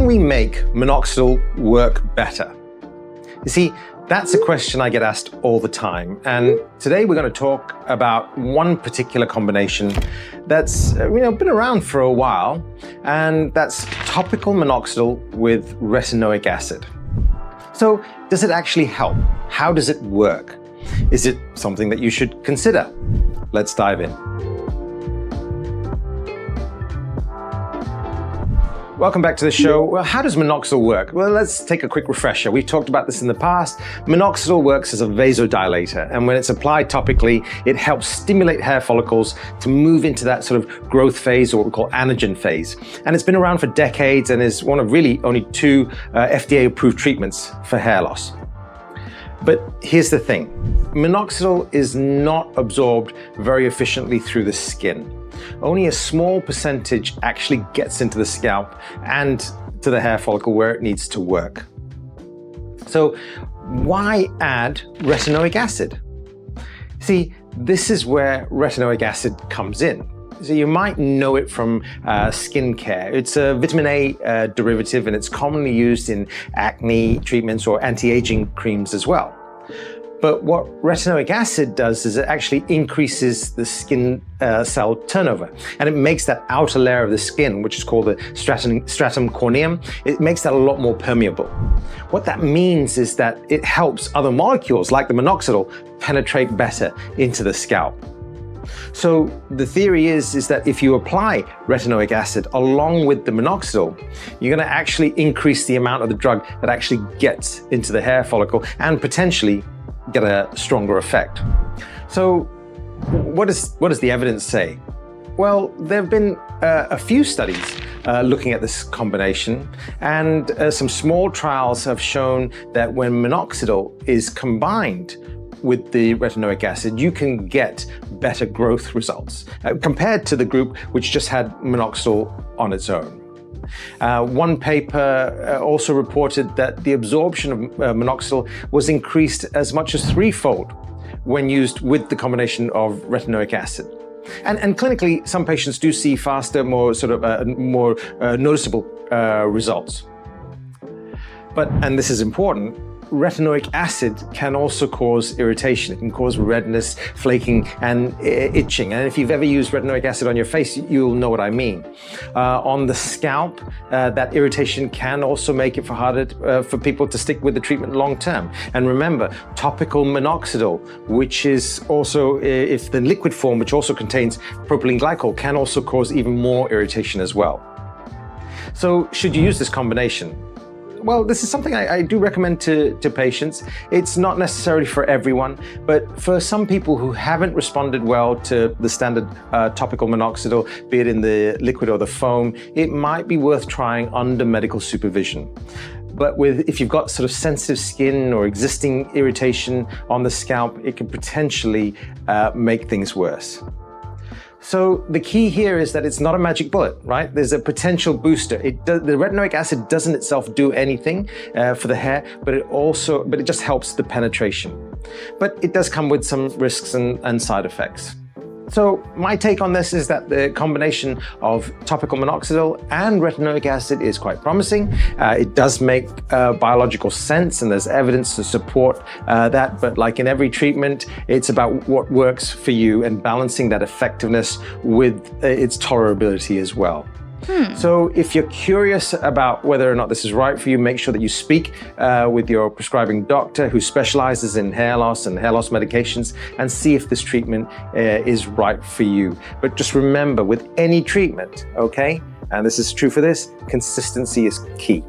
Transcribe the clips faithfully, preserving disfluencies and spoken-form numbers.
Can we make minoxidil work better? You see, that's a question I get asked all the time. And today we're going to talk about one particular combination that's you know, been around for a while, and that's topical minoxidil with retinoic acid. So does it actually help? How does it work? Is it something that you should consider? Let's dive in. Welcome back to the show. Well, how does minoxidil work? Well, let's take a quick refresher. We've talked about this in the past. Minoxidil works as a vasodilator, and when it's applied topically, it helps stimulate hair follicles to move into that sort of growth phase, or what we call anagen phase. And it's been around for decades and is one of really only two uh, F D A-approved treatments for hair loss. But here's the thing. Minoxidil is not absorbed very efficiently through the skin. Only a small percentage actually gets into the scalp and to the hair follicle where it needs to work. So why add retinoic acid? See, this is where retinoic acid comes in. So you might know it from uh, skincare. It's a vitamin A uh, derivative, and it's commonly used in acne treatments or anti-aging creams as well. But what retinoic acid does is it actually increases the skin uh, cell turnover, and it makes that outer layer of the skin, which is called the stratum, stratum corneum, it makes that a lot more permeable. What that means is that it helps other molecules like the minoxidil penetrate better into the scalp. So the theory is, is that if you apply retinoic acid along with the minoxidil, you're going to actually increase the amount of the drug that actually gets into the hair follicle and potentially get a stronger effect. So what, is, what does the evidence say? Well, there have been uh, a few studies uh, looking at this combination, and uh, some small trials have shown that when minoxidil is combined with the retinoic acid, you can get better growth results uh, compared to the group which just had minoxidil on its own. Uh, one paper uh, also reported that the absorption of uh, minoxidil was increased as much as threefold when used with the combination of retinoic acid. And, and clinically, some patients do see faster, more sort of uh, more uh, noticeable uh, results. But, and this is important, retinoic acid can also cause irritation. It can cause redness, flaking, and itching. And if you've ever used retinoic acid on your face, you'll know what I mean. Uh, on the scalp, uh, that irritation can also make it for harder uh, for people to stick with the treatment long term. And remember, topical minoxidil, which is also, if the liquid form, which also contains propylene glycol, can also cause even more irritation as well. So should you use this combination? Well, this is something I, I do recommend to, to patients. It's not necessarily for everyone, but for some people who haven't responded well to the standard uh, topical minoxidil, be it in the liquid or the foam, it might be worth trying under medical supervision. But with, if you've got sort of sensitive skin or existing irritation on the scalp, it could potentially uh, make things worse. So the key here is that it's not a magic bullet, right? There's a potential booster. It does, the retinoic acid doesn't itself do anything uh, for the hair, but it also, but it just helps the penetration. But it does come with some risks and, and side effects. So my take on this is that the combination of topical minoxidil and retinoic acid is quite promising. Uh, it does make uh, biological sense, and there's evidence to support uh, that. But like in every treatment, it's about what works for you and balancing that effectiveness with uh, its tolerability as well. Hmm. So if you're curious about whether or not this is right for you, make sure that you speak uh, with your prescribing doctor who specializes in hair loss and hair loss medications, and see if this treatment uh, is right for you. But just remember, with any treatment, okay, and this is true for this, consistency is key.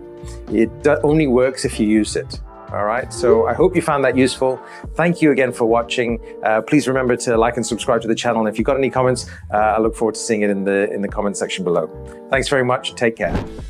It only works if you use it. All right, so I hope you found that useful. Thank you again for watching. Uh, please remember to like and subscribe to the channel. And if you've got any comments, uh, I look forward to seeing it in the, in the comment section below. Thanks very much. Take care.